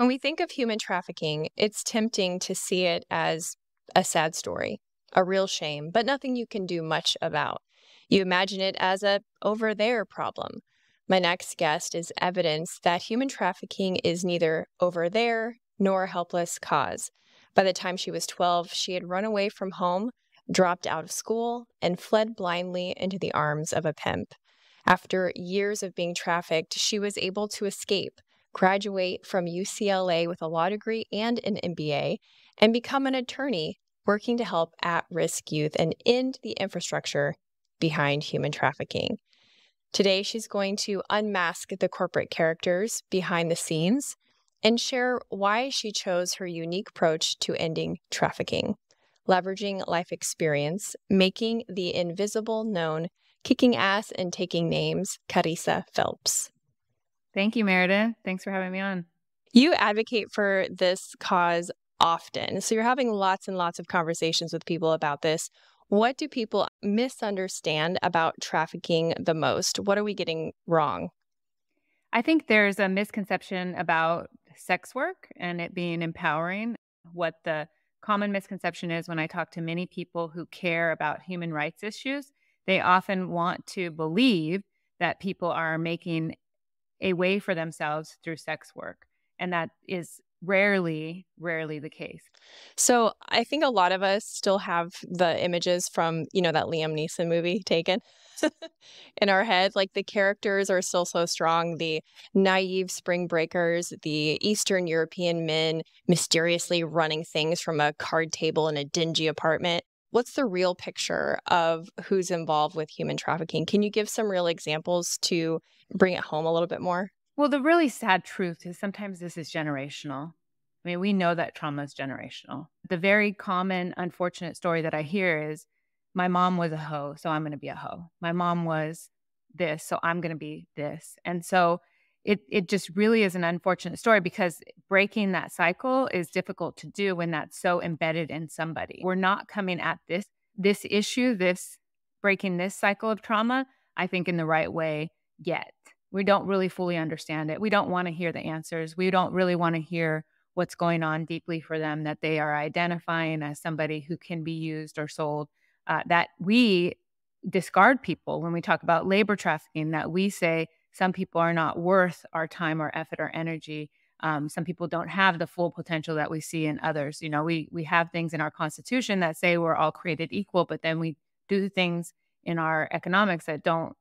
When we think of human trafficking, it's tempting to see it as a sad story, a real shame, but nothing you can do much about. You imagine it as a over there problem. My next guest is evidence that human trafficking is neither over there nor a helpless cause. By the time she was 12, she had run away from home, dropped out of school, and fled blindly into the arms of a pimp. After years of being trafficked, she was able to escape, graduate from UCLA with a law degree and an MBA, and become an attorney working to help at-risk youth and end the infrastructure behind human trafficking. Today, she's going to unmask the corporate characters behind the scenes and share why she chose her unique approach to ending trafficking, leveraging life experience, making the invisible known, kicking ass and taking names, Carissa Phelps. Thank you, Meredith. Thanks for having me on. You advocate for this cause often, so you're having lots and lots of conversations with people about this. What do people misunderstand about trafficking the most? What are we getting wrong? I think there's a misconception about sex work and it being empowering. What the common misconception is when I talk to many people who care about human rights issues, they often want to believe that people are making a way for themselves through sex work. And that is rarely the case. So I think a lot of us still have the images from, you know, that Liam Neeson movie Taken in our head. Like the characters are still so strong. The naive spring breakers, the Eastern European men mysteriously running things from a card table in a dingy apartment. What's the real picture of who's involved with human trafficking? Can you give some real examples to bring it home a little bit more? Well, the really sad truth is sometimes this is generational. I mean, we know that trauma is generational. The very common, unfortunate story that I hear is, my mom was a hoe, so I'm going to be a hoe. My mom was this, so I'm going to be this. And so it just really is an unfortunate story because breaking that cycle is difficult to do when that's so embedded in somebody. We're not coming at this issue, this breaking this cycle of trauma, I think, in the right way yet. We don't really fully understand it. We don't want to hear the answers. We don't really want to hear what's going on deeply for them, that they are identifying as somebody who can be used or sold, that we discard people when we talk about labor trafficking, that we say, some people are not worth our time or effort or energy. Some people don't have the full potential that we see in others. You know, we have things in our Constitution that say we're all created equal, but then we do things in our economics that don't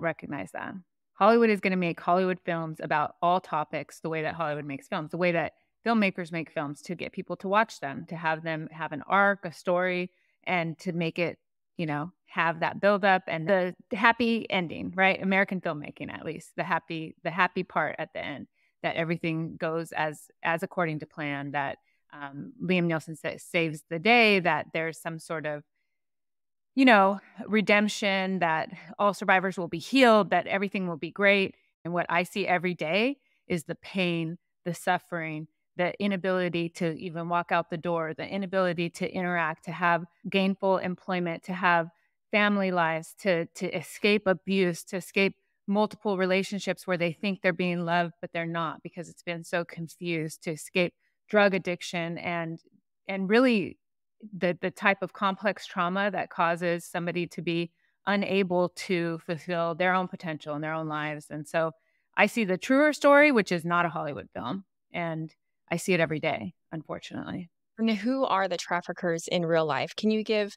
recognize that. Hollywood is going to make Hollywood films about all topics the way that Hollywood makes films, the way that filmmakers make films to get people to watch them, to have them have an arc, a story, and to make it, you know, have that buildup and the happy ending, right? American filmmaking, at least the happy part at the end, that everything goes as according to plan, that Liam Neeson saves the day, that there's some sort of, you know, redemption, that all survivors will be healed, that everything will be great. And what I see every day is the pain, the suffering, the inability to even walk out the door, the inability to interact, to have gainful employment, to have family lives, to escape abuse, to escape multiple relationships where they think they're being loved, but they're not because it's been so confused, to escape drug addiction and really the type of complex trauma that causes somebody to be unable to fulfill their own potential in their own lives. And so I see the truer story, which is not a Hollywood film. And I see it every day, unfortunately. And who are the traffickers in real life? Can you give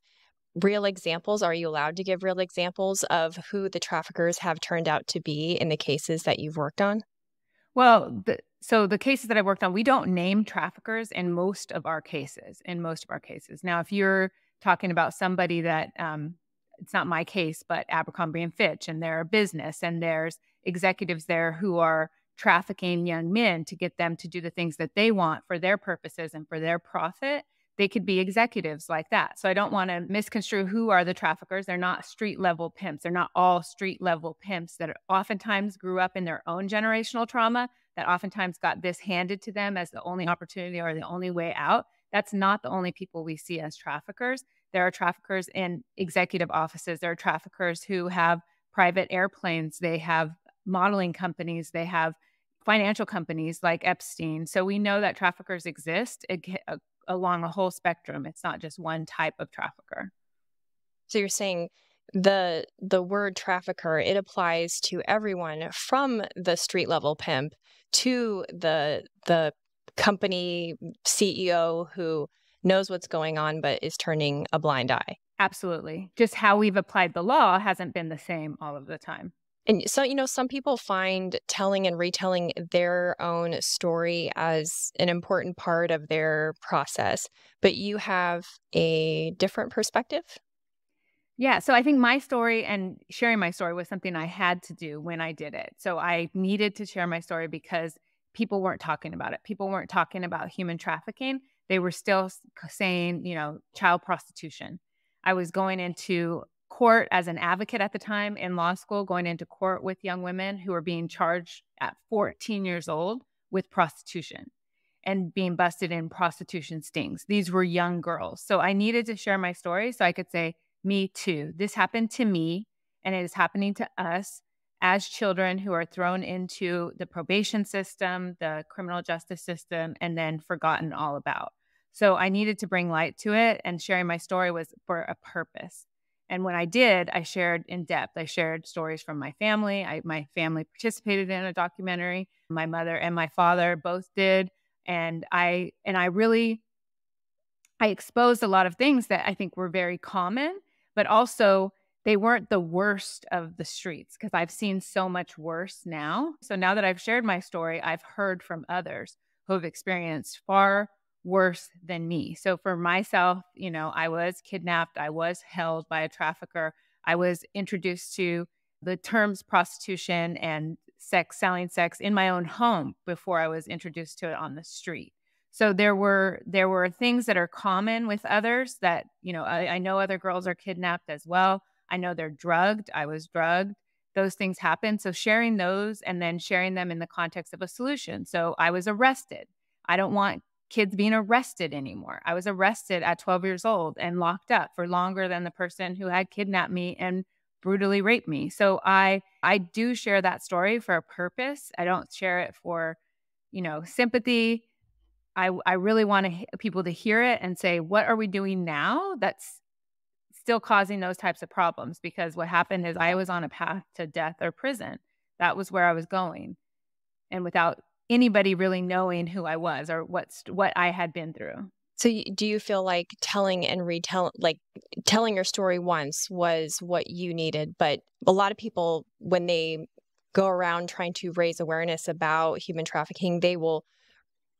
real examples? Are you allowed to give real examples of who the traffickers have turned out to be in the cases that you've worked on? Well, so the cases that I worked on, we don't name traffickers in most of our cases, Now, if you're talking about somebody that, it's not my case, but Abercrombie & Fitch, and they're a business and there's executives there who are trafficking young men to get them to do the things that they want for their purposes and for their profit, they could be executives like that. So I don't want to misconstrue who are the traffickers. They're not street level pimps. They're not all street level pimps that oftentimes grew up in their own generational trauma, that oftentimes got this handed to them as the only opportunity or the only way out. That's not the only people we see as traffickers. There are traffickers in executive offices. There are traffickers who have private airplanes. They have modeling companies. They have financial companies like Epstein. So we know that traffickers exist along a whole spectrum. It's not just one type of trafficker. So you're saying the word trafficker, it applies to everyone from the street level pimp to the company CEO who knows what's going on but is turning a blind eye. Absolutely. Just how we've applied the law hasn't been the same all of the time. And so, you know, some people find telling and retelling their own story as an important part of their process, but you have a different perspective? Yeah. So I think my story and sharing my story was something I had to do when I did it. So I needed to share my story because people weren't talking about it. People weren't talking about human trafficking. They were still saying, you know, child prostitution. I was going into court as an advocate at the time in law school, going into court with young women who were being charged at 14 years old with prostitution and being busted in prostitution stings. These were young girls. So I needed to share my story so I could say, me too. This happened to me, and it is happening to us as children who are thrown into the probation system, the criminal justice system, and then forgotten all about. So I needed to bring light to it, and sharing my story was for a purpose. And when I did, I shared in depth. I shared stories from my family. My family participated in a documentary. My mother and my father both did. And I exposed a lot of things that I think were very common, but also they weren't the worst of the streets, because I've seen so much worse now. So now that I've shared my story, I've heard from others who have experienced far worse than me. So for myself, you know, I was kidnapped. I was held by a trafficker. I was introduced to the terms prostitution and sex, selling sex in my own home before I was introduced to it on the street. So there were things that are common with others that, you know, I know other girls are kidnapped as well. I know they're drugged. I was drugged. Those things happen. So sharing those and then sharing them in the context of a solution. So I was arrested. I don't want kids being arrested anymore. I was arrested at 12 years old and locked up for longer than the person who had kidnapped me and brutally raped me. So I do share that story for a purpose. I don't share it for, you know, sympathy. I really want people to hear it and say, what are we doing now that's still causing those types of problems? Because what happened is I was on a path to death or prison. That was where I was going. And without anybody really knowing who I was or what I had been through. So do you feel like telling your story once was what you needed? But a lot of people, when they go around trying to raise awareness about human trafficking, they will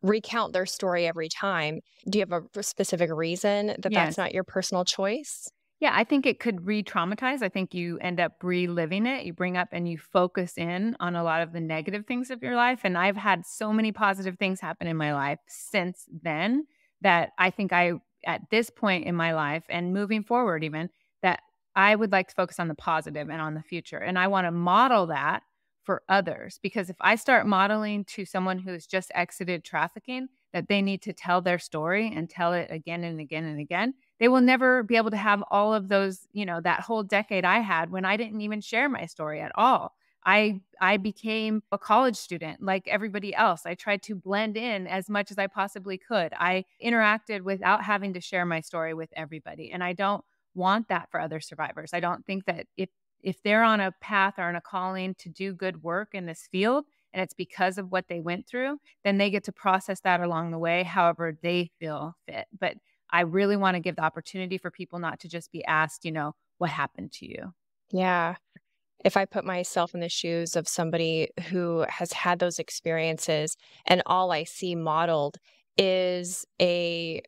recount their story every time. Do you have a specific reason that that's not your personal choice? Yeah, I think it could re-traumatize. I think you end up reliving it. You bring up and you focus in on a lot of the negative things of your life. And I've had so many positive things happen in my life since then that I think at this point in my life and moving forward even, that I would like to focus on the positive and on the future. And I want to model that for others, because if I start modeling to someone who's just exited trafficking that they need to tell their story and tell it again and again and again, they will never be able to have all of those, you know, that whole decade I had when I didn't even share my story at all. I became a college student like everybody else. I tried to blend in as much as I possibly could. I interacted without having to share my story with everybody. And I don't want that for other survivors. I don't think that if they're on a path or on a calling to do good work in this field, and it's because of what they went through, then they get to process that along the way, however they feel fit. But I really want to give the opportunity for people not to just be asked, you know, what happened to you? Yeah. If I put myself in the shoes of somebody who has had those experiences and all I see modeled is a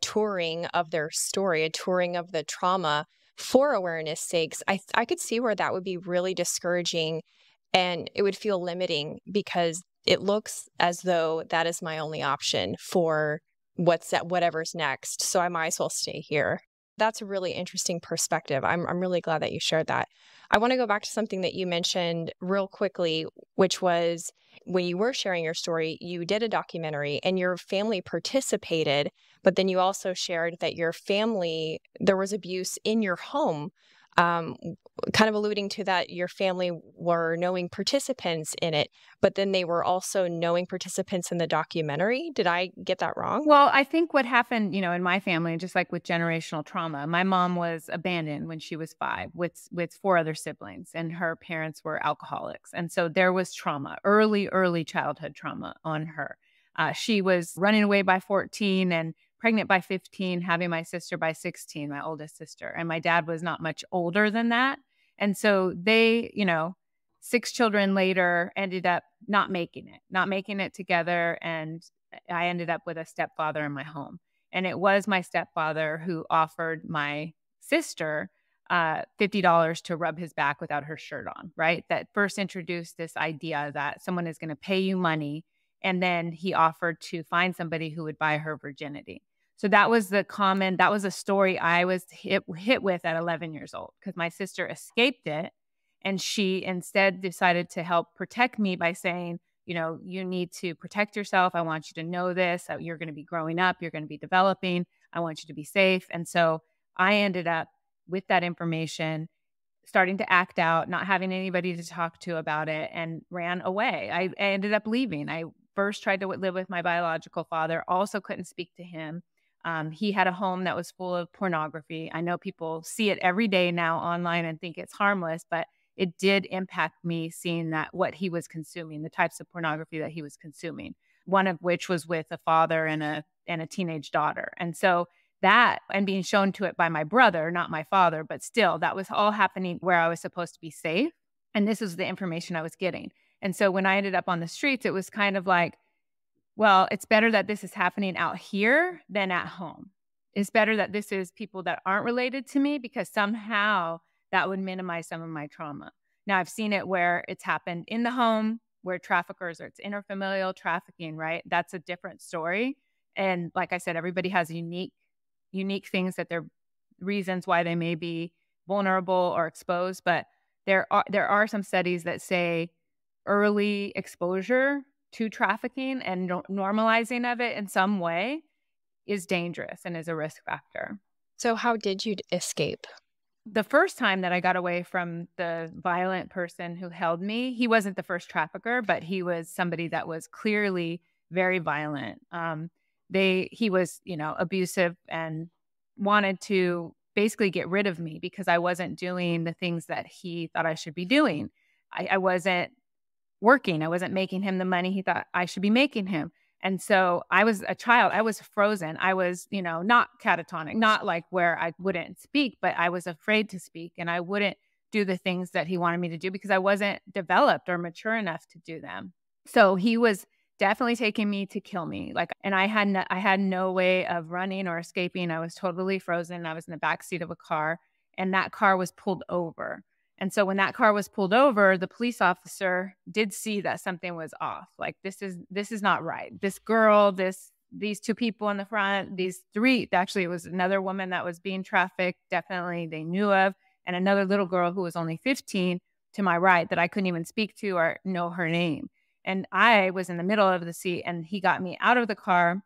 touring of their story, a touring of the trauma for awareness sakes, I could see where that would be really discouraging and it would feel limiting because it looks as though that is my only option for whatever's next. So I might as well stay here. That's a really interesting perspective. I'm really glad that you shared that. I want to go back to something that you mentioned real quickly, which was when you were sharing your story, you did a documentary and your family participated, but then you also shared that your family, there was abuse in your home kind of alluding to that your family were knowing participants in it, but then they were also knowing participants in the documentary. Did I get that wrong? Well, I think what happened, you know, in my family, just like with generational trauma, my mom was abandoned when she was 5 with 4 other siblings, and her parents were alcoholics. And so there was trauma, early childhood trauma on her. She was running away by 14 and pregnant by 15, having my sister by 16, my oldest sister. And my dad was not much older than that. And so they, you know, 6 children later ended up not making it together. And I ended up with a stepfather in my home. And it was my stepfather who offered my sister $50 to rub his back without her shirt on, right? That first introduced this idea that someone is going to pay you money. And then he offered to find somebody who would buy her virginity. So that was a story I was hit with at 11 years old, because my sister escaped it. And she instead decided to help protect me by saying, you know, you need to protect yourself. I want you to know this. You're going to be growing up. You're going to be developing. I want you to be safe. And so I ended up with that information, starting to act out, not having anybody to talk to about it, and ran away. I ended up leaving. I first tried to live with my biological father, also couldn't speak to him. He had a home that was full of pornography. I know people see it every day now online and think it's harmless, but it did impact me seeing that what he was consuming, the types of pornography that he was consuming, one of which was with a father and a teenage daughter. And so that, and being shown to it by my brother, not my father, but still, that was all happening where I was supposed to be safe. And this was the information I was getting. And so when I ended up on the streets, it was kind of like, well, it's better that this is happening out here than at home. It's better that this is people that aren't related to me, because somehow that would minimize some of my trauma. Now, I've seen it where it's happened in the home, where traffickers, or it's interfamilial trafficking, right? That's a different story. And like I said, everybody has unique things that they're reasons why they may be vulnerable or exposed. But there are some studies that say early exposure to trafficking and normalizing of it in some way is dangerous and is a risk factor. So how did you escape? The first time that I got away from the violent person who held me, he wasn't the first trafficker, but he was somebody that was clearly very violent. He was, you know, abusive and wanted to basically get rid of me because I wasn't doing the things that he thought I should be doing. I wasn't working. I wasn't making him the money he thought I should be making him. And so I was a child. I was frozen. I was, you know, not catatonic, not like where I wouldn't speak, but I was afraid to speak, and I wouldn't do the things that he wanted me to do because I wasn't developed or mature enough to do them. So he was definitely taking me to kill me. Like, and I had no way of running or escaping. I was totally frozen. I was in the backseat of a car, and that car was pulled over. And so when that car was pulled over, the police officer did see that something was off. Like, this is not right. This girl, these 2 people in the front, these 3, actually it was another woman that was being trafficked, definitely they knew of, and another little girl who was only 15 to my right that I couldn't even speak to or know her name. And I was in the middle of the seat, and he got me out of the car,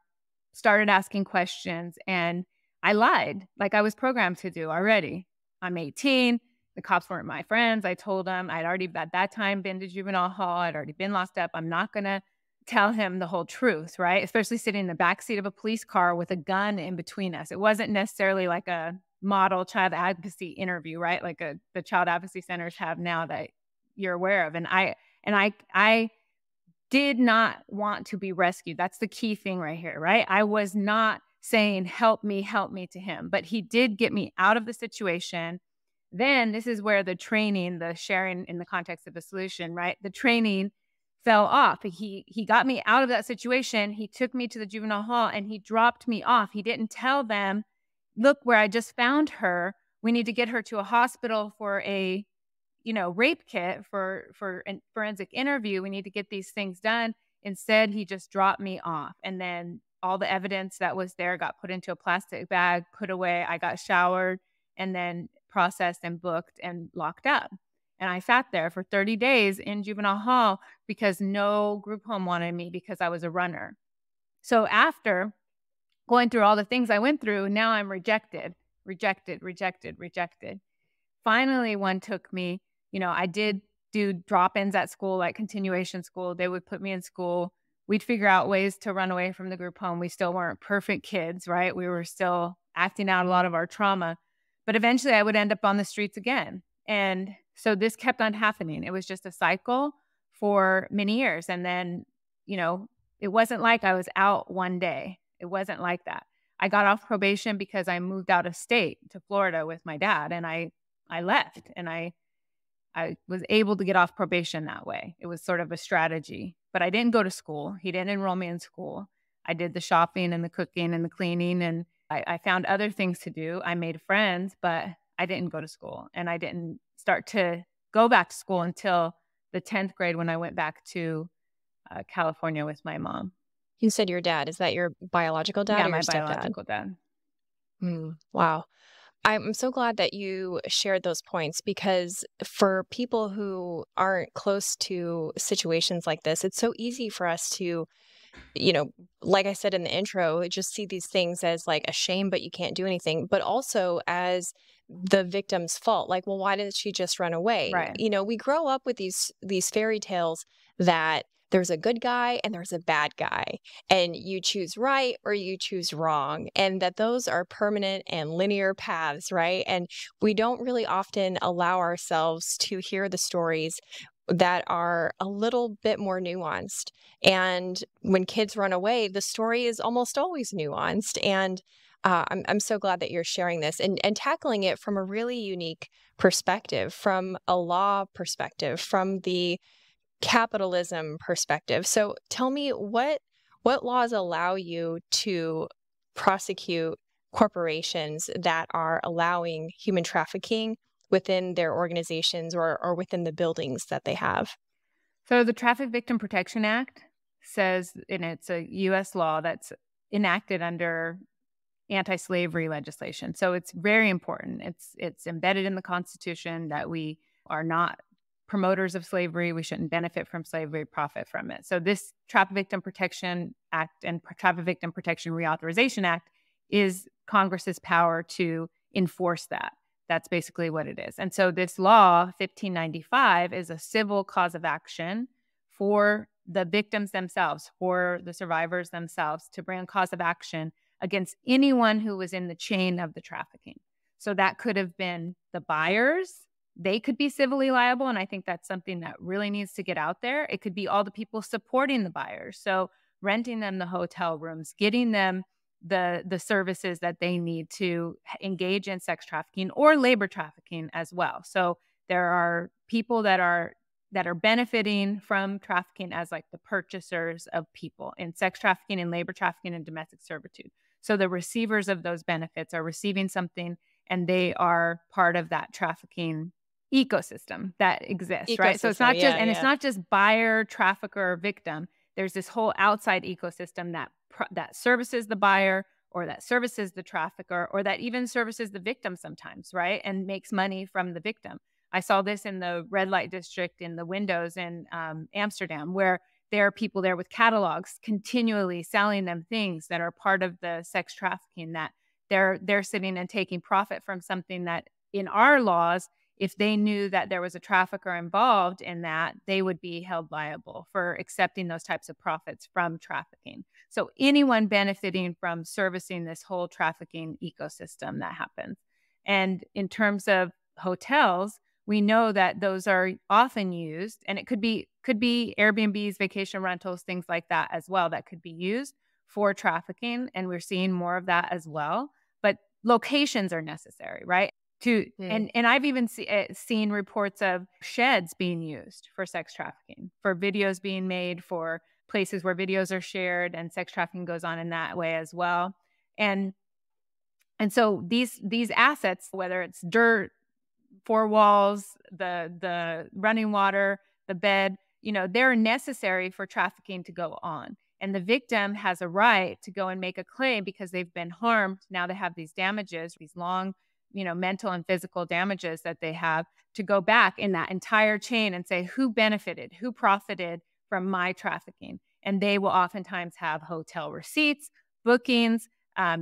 started asking questions, and I lied like I was programmed to do already. I'm 18. The cops weren't my friends. I told him I'd already at that time been to juvenile hall. I'd already been locked up. I'm not going to tell him the whole truth, right? Especially sitting in the backseat of a police car with a gun in between us. It wasn't necessarily like a model child advocacy interview, right? Like the child advocacy centers have now that you're aware of. And I did not want to be rescued. That's the key thing right here, right? I was not saying, help me to him, but he did get me out of the situation. Then this is where the training, the sharing in the context of the solution, right? The training fell off. He got me out of that situation. He took me to the juvenile hall, and he dropped me off. He didn't tell them, look where I just found her. We need to get her to a hospital for a, you know, rape kit for a forensic interview. We need to get these things done. Instead, he just dropped me off. And then all the evidence that was there got put into a plastic bag, put away. I got showered and then processed and booked and locked up. And I sat there for 30 days in juvenile hall because no group home wanted me because I was a runner. So after going through all the things I went through, now I'm rejected, rejected, rejected, rejected. Finally, one took me, you know, I did do drop-ins at school, like continuation school. They would put me in school. We'd figure out ways to run away from the group home. We still weren't perfect kids, right? We were still acting out a lot of our trauma. But eventually I would end up on the streets again. And so this kept on happening. It was just a cycle for many years. And then, you know, it wasn't like I was out one day. It wasn't like that. I got off probation because I moved out of state to Florida with my dad, and I left, and I was able to get off probation that way. It was sort of a strategy, but I didn't go to school. He didn't enroll me in school. I did the shopping and the cooking and the cleaning, and I found other things to do. I made friends, but I didn't go to school, and I didn't start to go back to school until the 10th grade when I went back to California with my mom. You said your dad. Is that your biological dad? Yeah, my biological dad. Wow. I'm so glad that you shared those points, because for people who aren't close to situations like this, it's so easy for us to, you know, like I said in the intro, just see these things as like a shame, but you can't do anything, but also as the victim's fault. Like, well, why did she just run away? Right. You know, we grow up with these fairy tales that there's a good guy and there's a bad guy, and you choose right or you choose wrong, and that those are permanent and linear paths, right? And we don't really often allow ourselves to hear the stories that are a little bit more nuanced. And when kids run away, the story is almost always nuanced. And I'm so glad that you're sharing this and tackling it from a really unique perspective, from a law perspective, from the capitalism perspective. So tell me, what laws allow you to prosecute corporations that are allowing human trafficking within their organizations or within the buildings that they have? So the Traffic Victim Protection Act says, and it's a U.S. law that's enacted under anti-slavery legislation. So it's very important. It's embedded in the Constitution that we are not promoters of slavery. We shouldn't benefit from slavery, profit from it. So this Traffic Victim Protection Act and Traffic Victim Protection Reauthorization Act is Congress's power to enforce that. That's basically what it is. And so this law, 1595, is a civil cause of action for the victims themselves, for the survivors themselves, to bring a cause of action against anyone who was in the chain of the trafficking. So that could have been the buyers. They could be civilly liable, and I think that's something that really needs to get out there. It could be all the people supporting the buyers, so renting them the hotel rooms, getting them the services that they need to engage in sex trafficking or labor trafficking as well. So there are people that are benefiting from trafficking as like the purchasers of people in sex trafficking and labor trafficking and domestic servitude. So the receivers of those benefits are receiving something, and they are part of that trafficking ecosystem that exists, right? So it's not just, and it's not just buyer, trafficker, victim. There's this whole outside ecosystem that services the buyer, or that services the trafficker, or that even services the victim sometimes, right? And makes money from the victim. I saw this in the red light district in the windows in Amsterdam, where there are people there with catalogs continually selling them things that are part of the sex trafficking, that they're sitting and taking profit from something that in our laws, if they knew that there was a trafficker involved in that, they would be held liable for accepting those types of profits from trafficking. So anyone benefiting from servicing this whole trafficking ecosystem that happens. And in terms of hotels, we know that those are often used, and it could be Airbnbs, vacation rentals, things like that as well, that could be used for trafficking. And we're seeing more of that as well. But locations are necessary, right? And I've even seen reports of sheds being used for sex trafficking, for videos being made, for places where videos are shared, and sex trafficking goes on in that way as well. And so these assets, whether it's dirt, four walls, the running water, the bed, you know, they're necessary for trafficking to go on. And the victim has a right to go and make a claim because they've been harmed. Now they have these damages, these long, you know, mental and physical damages that they have, to go back in that entire chain and say, who benefited, who profited from my trafficking? And they will oftentimes have hotel receipts, bookings,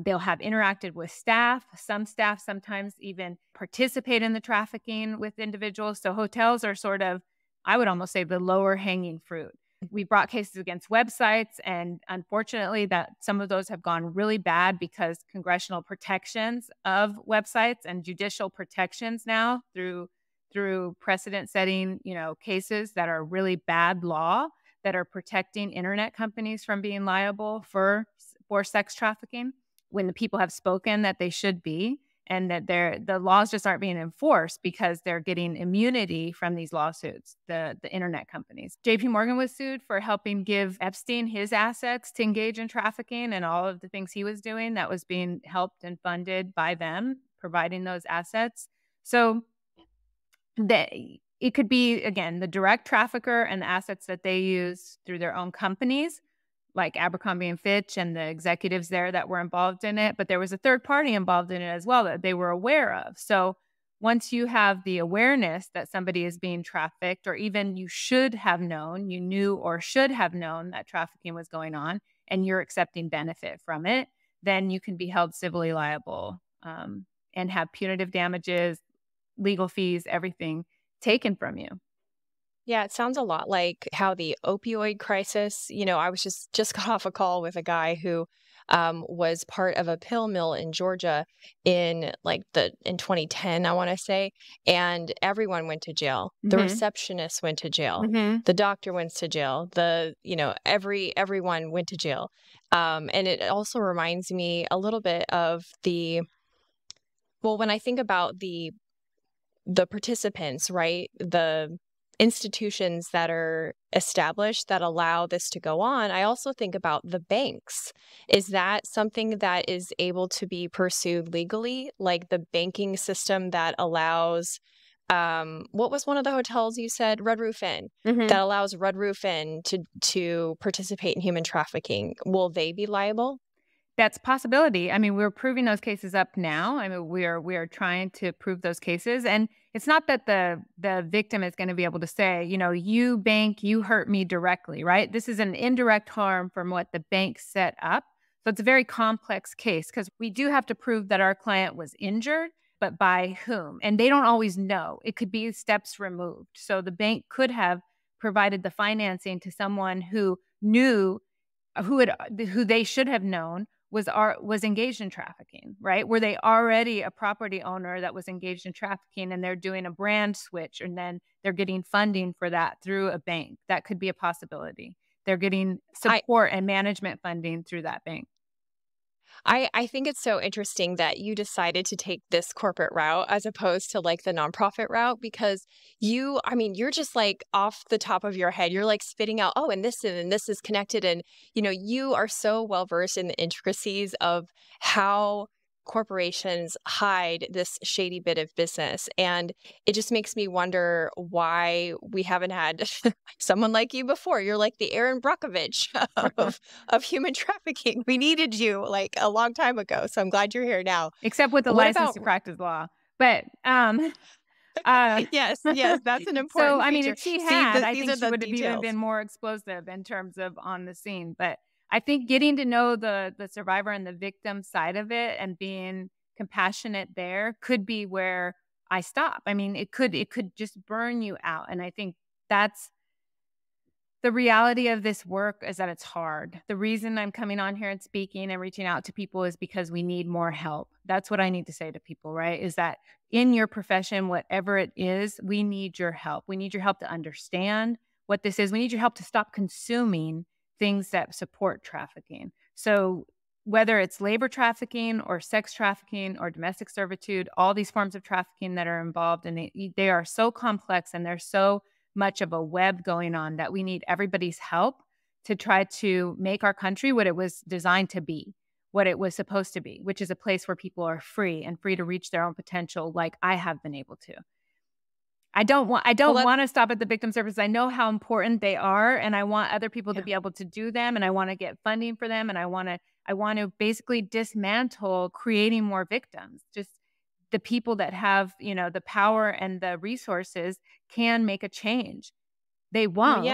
They'll have interacted with staff. Some staff sometimes even participate in the trafficking with individuals. So hotels are sort of, I would almost say, the lower hanging fruit. We brought cases against websites, and unfortunately that some of those have gone really bad because congressional protections of websites and judicial protections now through precedent setting, cases that are really bad law that are protecting internet companies from being liable for sex trafficking when the people have spoken that they should be, and that the laws just aren't being enforced because they're getting immunity from these lawsuits, the internet companies. J.P. Morgan was sued for helping give Epstein his assets to engage in trafficking and all of the things he was doing that was being helped and funded by them, providing those assets. So it could be, again, the direct trafficker and the assets that they use through their own companies, like Abercrombie & Fitch and the executives there that were involved in it. But there was a third party involved in it as well that they were aware of. So once you have the awareness that somebody is being trafficked, or even you should have known, you knew or should have known that trafficking was going on, and you're accepting benefit from it, then you can be held civilly liable and have punitive damages, legal fees, everything taken from you. Yeah, it sounds a lot like how the opioid crisis, I was just got off a call with a guy who was part of a pill mill in Georgia in in 2010, I want to say, and everyone went to jail. Mm-hmm. The receptionist went to jail. Mm-hmm. The doctor went to jail. Everyone went to jail. And it also reminds me a little bit of when I think about the participants, right? The institutions that are established that allow this to go on. I also think about the banks. Is that something that is able to be pursued legally? Like the banking system that allows, what was one of the hotels you said? Red Roof Inn. Mm-hmm. That allows Red Roof Inn to participate in human trafficking. Will they be liable? That's a possibility. I mean, we're proving those cases up now. I mean, we are trying to prove those cases. And it's not that the victim is going to be able to say, you bank, you hurt me directly, right? This is an indirect harm from what the bank set up. So it's a very complex case because we do have to prove that our client was injured, but by whom? And they don't always know. It could be steps removed. So the bank could have provided the financing to someone who knew, who they should have known was engaged in trafficking, right? Were they already a property owner that was engaged in trafficking and they're doing a brand switch and then they're getting funding for that through a bank? That could be a possibility. They're getting support and management funding through that bank. I think it's so interesting that you decided to take this corporate route as opposed to the nonprofit route, because you're just off the top of your head, you're spitting out, oh, and this is connected. And, you are so well versed in the intricacies of how corporations hide this shady bit of business. And it just makes me wonder why we haven't had someone like you before. You're like the Aaron Brockovich of human trafficking. We needed you a long time ago. So I'm glad you're here now. Except with the license to practice law. But yes, that's an important feature. I mean, if she had, I think she would have even been more explosive in terms of on the scene. But I think getting to know the survivor and the victim side of it and being compassionate there could be where I stop. I mean, it could just burn you out. And I think that's the reality of this work, is that it's hard. The reason I'm coming on here and speaking and reaching out to people is because we need more help. That's what I need to say to people, right? Is that in your profession, whatever it is, we need your help. We need your help to understand what this is. We need your help to stop consuming things that support trafficking. So whether it's labor trafficking or sex trafficking or domestic servitude, all these forms of trafficking that are involved, and they are so complex and there's so much of a web going on that we need everybody's help to try to make our country what it was designed to be, what it was supposed to be, which is a place where people are free and free to reach their own potential like I have been able to. I don't want to stop at the victim services. I know how important they are, and I want other people to be able to do them, and I want to get funding for them, and I want to basically dismantle creating more victims. Just the people that have, the power and the resources can make a change. They won't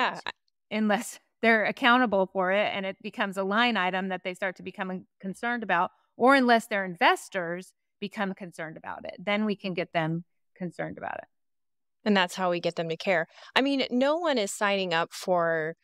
unless they're accountable for it and it becomes a line item that they start to become concerned about, or unless their investors become concerned about it. Then we can get them concerned about it. And that's how we get them to care. I mean, no one is signing up for,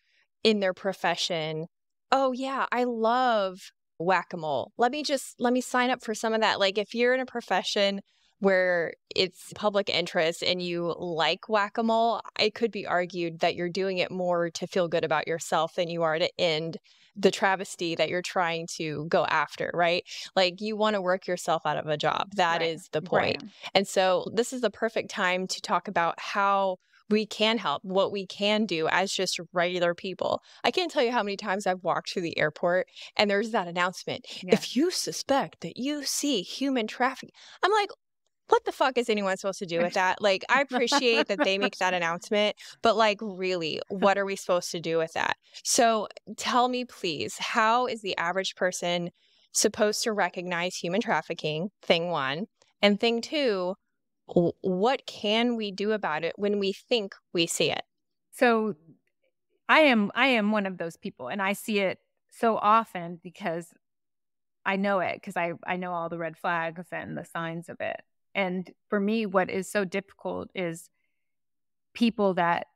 in their profession, oh yeah, I love whack-a-mole. Let me sign up for some of that. Like if you're in a profession where it's public interest and you like whack-a-mole, it could be argued that you're doing it more to feel good about yourself than you are to end the travesty that you're trying to go after, right? Like you want to work yourself out of a job. That is the point. Right. And so this is the perfect time to talk about how we can help, what we can do as just regular people. I can't tell you how many times I've walked through the airport and there's that announcement. Yeah. If you suspect that you see human trafficking, I'm like, what the fuck is anyone supposed to do with that? Like, I appreciate that they make that announcement, but like, really, what are we supposed to do with that? So tell me, please, how is the average person supposed to recognize human trafficking, thing one? And thing two, what can we do about it when we think we see it? So I am one of those people, and I see it so often because I know it, because I know all the red flags and the signs of it. And for me, what is so difficult is people that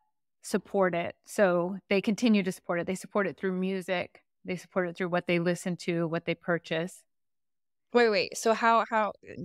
support it. So they continue to support it. They support it through music. They support it through what they listen to, what they purchase. Wait. So how,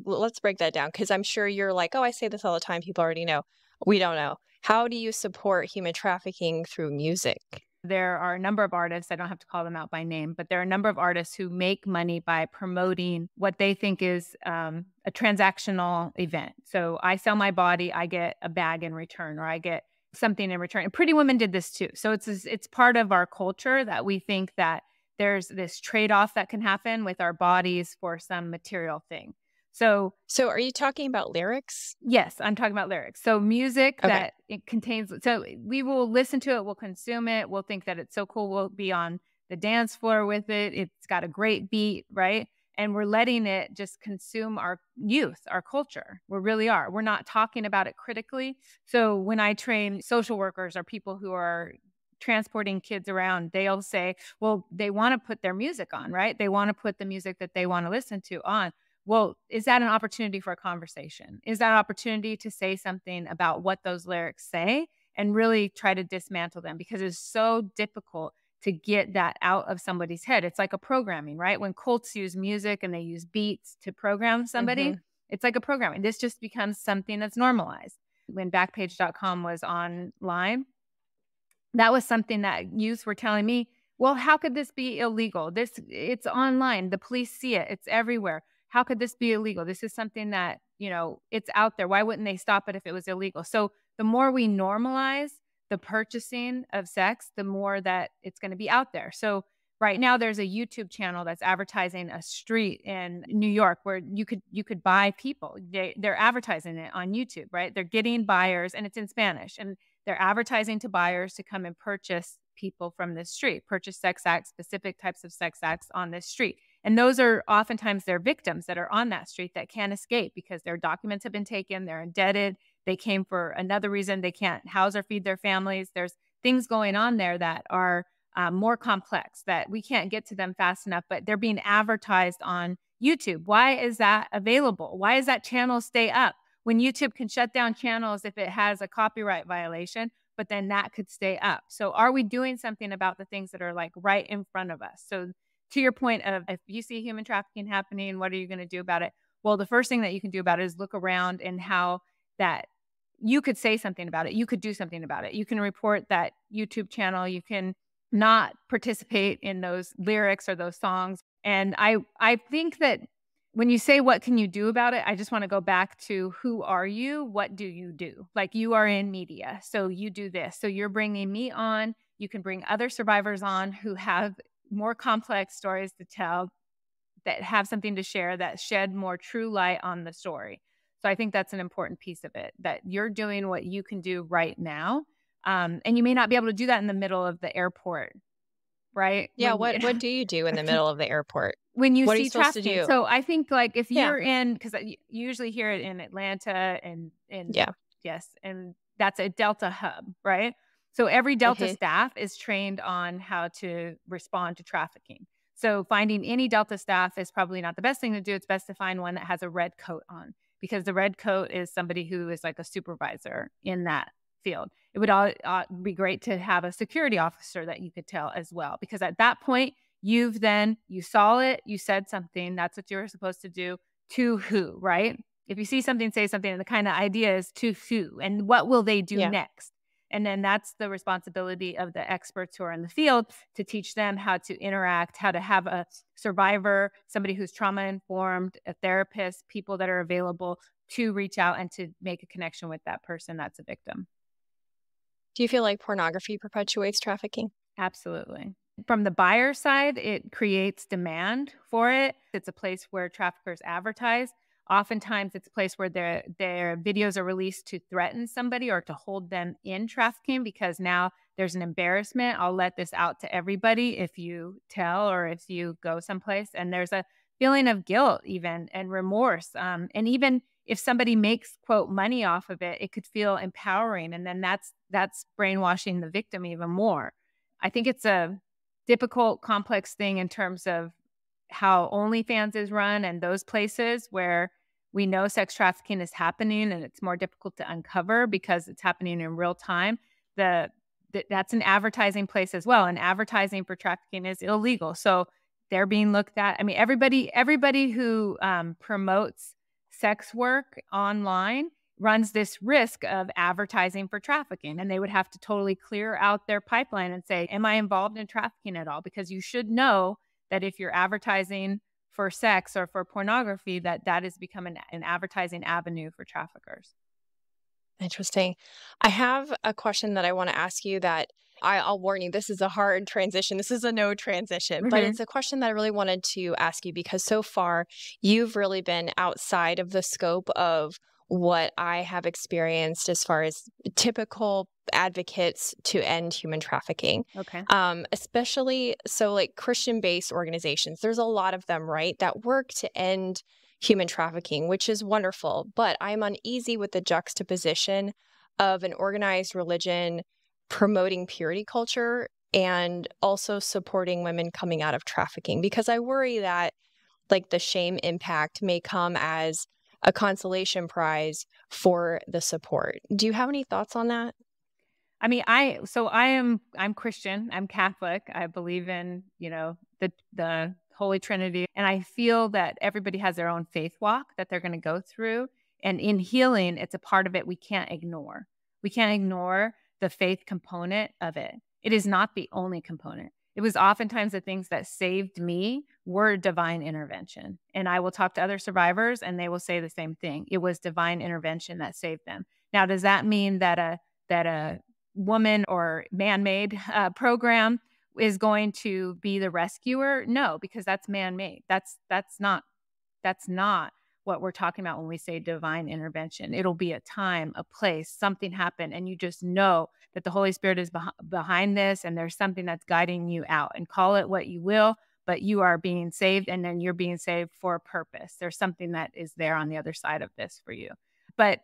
let's break that down. 'Cause I'm sure you're like, oh, I say this all the time. People already know. We don't know. How do you support human trafficking through music? There are a number of artists, I don't have to call them out by name, but there are a number of artists who make money by promoting what they think is a transactional event. So I sell my body, I get a bag in return, or I get something in return. And Pretty Woman did this too. So it's part of our culture that we think that there's this trade-off that can happen with our bodies for some material thing. So are you talking about lyrics? Yes, I'm talking about lyrics. So music that it contains, so we will listen to it, we'll consume it, we'll think that it's so cool, we'll be on the dance floor with it, it's got a great beat, right? And we're letting it just consume our youth, our culture. We really are. We're not talking about it critically. So when I train social workers or people who are transporting kids around, they'll say, well, they want to put their music on, right? They want to put the music that they want to listen to on. Well, is that an opportunity for a conversation? Is that an opportunity to say something about what those lyrics say and really try to dismantle them? Because it's so difficult to get that out of somebody's head. It's like a programming, right? When cults use music and they use beats to program somebody, it's like a programming. This just becomes something that's normalized. When Backpage.com was online, that was something that youth were telling me, well, how could this be illegal? It's online. The police see it. It's everywhere. How could this be illegal? This is something that, you know, it's out there. Why wouldn't they stop it if it was illegal? So the more we normalize the purchasing of sex, the more that it's going to be out there. So right now there's a YouTube channel that's advertising a street in New York where you could buy people. They're advertising it on YouTube, right? They're getting buyers, and it's in Spanish, and they're advertising to buyers to come and purchase people from this street, purchase sex acts, specific types of sex acts on this street. And those are oftentimes their victims that are on that street that can't escape because their documents have been taken, they're indebted, they came for another reason, they can't house or feed their families. There's things going on there that are more complex that we can't get to them fast enough, but they're being advertised on YouTube. Why is that available? Why does that channel stay up when YouTube can shut down channels if it has a copyright violation? But then that could stay up. So are we doing something about the things that are like right in front of us? So to your point of if you see human trafficking happening, what are you going to do about it? Well, the first thing that you can do about it is look around and how that you could say something about it. You could do something about it. You can report that YouTube channel. You can not participate in those lyrics or those songs. And I think that when you say, what can you do about it? I just want to go back to who are you? What do you do? Like you are in media. So you do this. So you're bringing me on. You can bring other survivors on who have more complex stories to tell, that have something to share, that shed more true light on the story. So I think that's an important piece of it, that you're doing what you can do right now. And you may not be able to do that in the middle of the airport, right? Yeah. What do you do in the middle of the airport? When you see trafficking. So I think like if you're in, because you usually hear it in Atlanta and and that's a Delta hub, right? So every Delta staff is trained on how to respond to trafficking. So finding any Delta staff is probably not the best thing to do. It's best to find one that has a red coat on, because the red coat is somebody who is like a supervisor in that field. It would be great to have a security officer that you could tell as well, because at that point, you saw it, you said something, that's what you were supposed to do. To who, right? If you see something, say something, and the kind of idea is to who, and what will they do next? And then that's the responsibility of the experts who are in the field to teach them how to interact, how to have a survivor, somebody who's trauma-informed, a therapist, people that are available to reach out and to make a connection with that person that's a victim. Do you feel like pornography perpetuates trafficking? Absolutely. From the buyer side, it creates demand for it. It's a place where traffickers advertise. Oftentimes, it's a place where their videos are released to threaten somebody or to hold them in trafficking, because now there's an embarrassment. I'll let this out to everybody if you tell or if you go someplace. And there's a feeling of guilt even, and remorse. And even if somebody makes, quote, money off of it, it could feel empowering. And then that's brainwashing the victim even more. I think it's a difficult, complex thing in terms of how OnlyFans is run and those places where we know sex trafficking is happening, and it's more difficult to uncover because it's happening in real time. That's an advertising place as well, and advertising for trafficking is illegal. So they're being looked at. I mean, everybody who promotes sex work online runs this risk of advertising for trafficking, and they would have to totally clear out their pipeline and say, am I involved in trafficking at all? Because you should know that if you're advertising for sex or for pornography, that has become an advertising avenue for traffickers. Interesting. I have a question that I want to ask you that I'll warn you, this is a hard transition. This is a no transition, but it's a question that I really wanted to ask you, because so far you've really been outside of the scope of what I have experienced as far as typical advocates to end human trafficking. Okay. Especially so like Christian-based organizations, there's a lot of them, right, that work to end human trafficking, which is wonderful. But I'm uneasy with the juxtaposition of an organized religion promoting purity culture and also supporting women coming out of trafficking, because I worry that like the shame impact may come as a consolation prize for the support. Do you have any thoughts on that? I mean, I'm Christian, I'm Catholic. I believe in, you know, the Holy Trinity. And I feel that everybody has their own faith walk that they're going to go through. And in healing, it's a part of it we can't ignore. We can't ignore the faith component of it. It is not the only component. It was oftentimes the things that saved me were divine intervention. And I will talk to other survivors and they will say the same thing. It was divine intervention that saved them. Now, does that mean that a woman or man-made program is going to be the rescuer? No, because that's man-made. That's not what we're talking about when we say divine intervention. It'll be a time, a place, something happened, and you just know that the Holy Spirit is behind this, and there's something that's guiding you out. And call it what you will, but you are being saved, and then you're being saved for a purpose. There's something that is there on the other side of this for you. But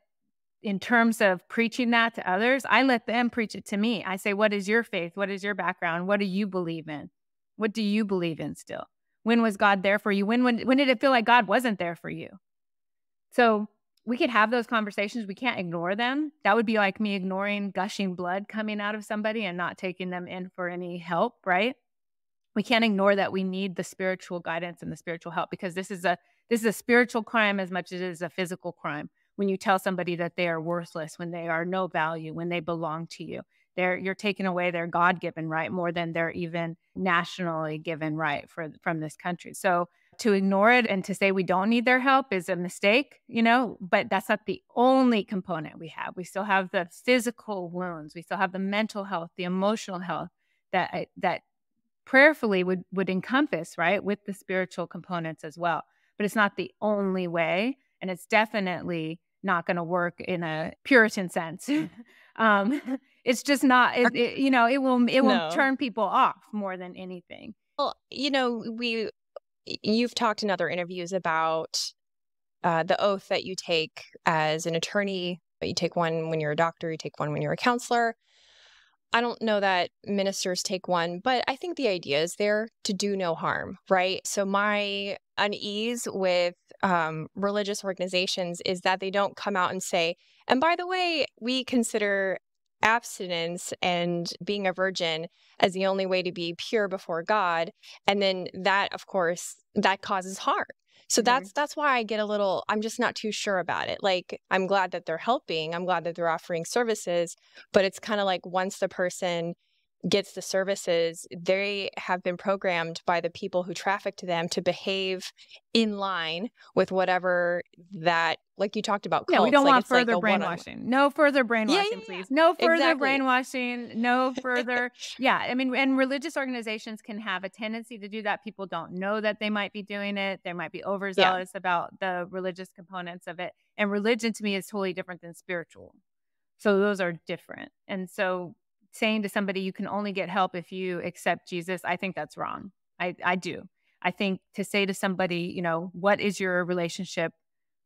in terms of preaching that to others, I let them preach it to me. I say, what is your faith? What is your background? What do you believe in? What do you believe in still? When was God there for you? When did it feel like God wasn't there for you? So we could have those conversations. We can't ignore them. That would be like me ignoring gushing blood coming out of somebody and not taking them in for any help, right? We can't ignore that we need the spiritual guidance and the spiritual help, because this is a spiritual crime as much as it is a physical crime. When you tell somebody that they are worthless, when they are no value, when they belong to you, you're taking away their God-given right more than they're even nationally given right from this country. So to ignore it and to say we don't need their help is a mistake, you know, but that's not the only component we have. We still have the physical wounds. We still have the mental health, the emotional health that prayerfully would encompass, right, with the spiritual components as well. But it's not the only way, and it's definitely not going to work in a Puritan sense. It's just not, it will turn people off more than anything. Well, you know, You've talked in other interviews about the oath that you take as an attorney, but you take one when you're a doctor, you take one when you're a counselor. I don't know that ministers take one, but I think the idea is there to do no harm, right? So my unease with religious organizations is that they don't come out and say, and by the way, we consider abstinence and being a virgin as the only way to be pure before God. And then that, of course, that causes harm. So that's why I get a little, I'm just not too sure about it. Like, I'm glad that they're helping. I'm glad that they're offering services, but it's kind of like once the person gets the services, they have been programmed by the people who trafficked them to behave in line with whatever that, like you talked about. Cults. No, we don't want further brainwashing. No further brainwashing, please. No further brainwashing. No further. Yeah. I mean, and religious organizations can have a tendency to do that. People don't know that they might be doing it. They might be overzealous about the religious components of it. And religion to me is totally different than spiritual. So those are different. And so saying to somebody, you can only get help if you accept Jesus, I think that's wrong. I do. I think to say to somebody, you know, what is your relationship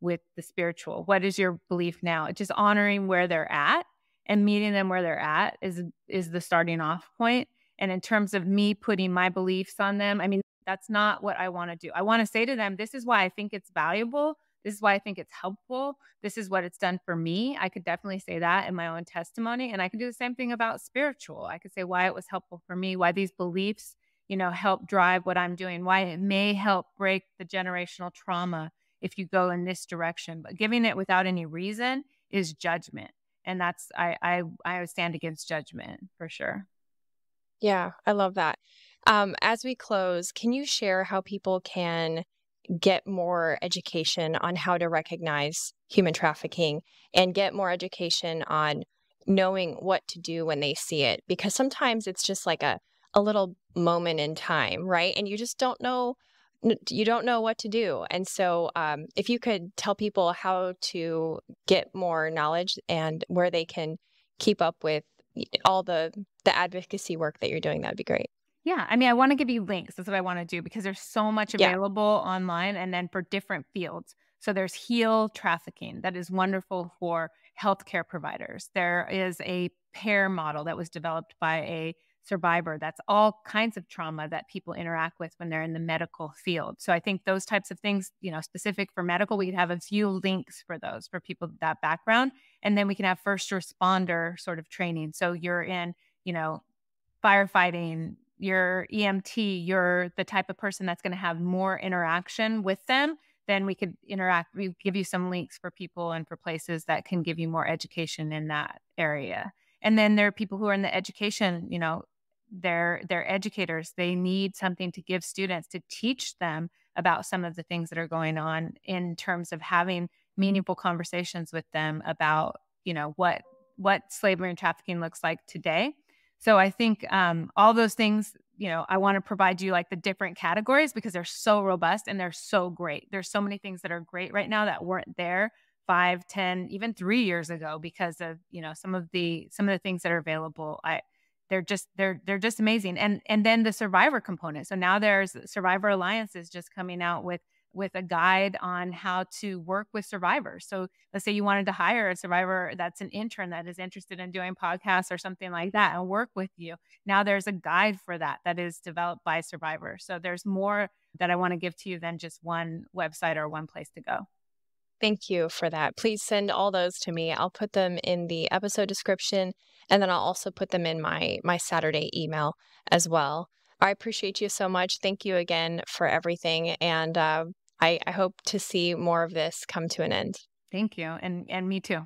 with the spiritual? What is your belief now? Just honoring where they're at and meeting them where they're at is the starting off point. And in terms of me putting my beliefs on them, I mean, that's not what I want to do. I want to say to them, this is why I think it's valuable. This is why I think it's helpful. This is what it's done for me. I could definitely say that in my own testimony. And I could do the same thing about spiritual. I could say why it was helpful for me, why these beliefs, you know, help drive what I'm doing, why it may help break the generational trauma if you go in this direction. But giving it without any reason is judgment. And that's, I stand against judgment for sure. Yeah, I love that. As we close, can you share how people can get more education on how to recognize human trafficking and get more education on knowing what to do when they see it? Because sometimes it's just like a little moment in time, right? And you just don't know, you don't know what to do. And so if you could tell people how to get more knowledge and where they can keep up with all the advocacy work that you're doing, that'd be great. Yeah. I mean, I want to give you links. That's what I want to do because there's so much available online and then for different fields. So there's HEAL trafficking that is wonderful for healthcare providers. There is a PEARR model that was developed by a survivor. That's all kinds of trauma that people interact with when they're in the medical field. So I think those types of things, you know, specific for medical, we could have a few links for those for people with that background. And then we can have first responder sort of training. So you're in, you know, firefighting, you're EMT, you're the type of person that's going to have more interaction with them, then we could interact. We give you some links for people and for places that can give you more education in that area. And then there are people who are in the education, you know, they're educators. They need something to give students to teach them about some of the things that are going on in terms of having meaningful conversations with them about, you know, what slavery and trafficking looks like today. So I think all those things, you know, I want to provide you like the different categories because they're so robust and they're so great. There's so many things that are great right now that weren't there 5, 10, even 3 years ago because of, you know, some of the things that are available. They're just amazing. And then the survivor component. So now there's SURVIVOR ALLIANCE is just coming out with a guide on how to work with survivors. So let's say you wanted to hire a survivor that's an intern that is interested in doing podcasts or something like that and work with you. Now there's a guide for that that is developed by Survivor. So there's more that I want to give to you than just one website or one place to go. Thank you for that. Please send all those to me. I'll put them in the episode description, and then I'll also put them in my Saturday email as well. I appreciate you so much. Thank you again for everything. And I hope to see more of this come to an end. Thank you. And me too.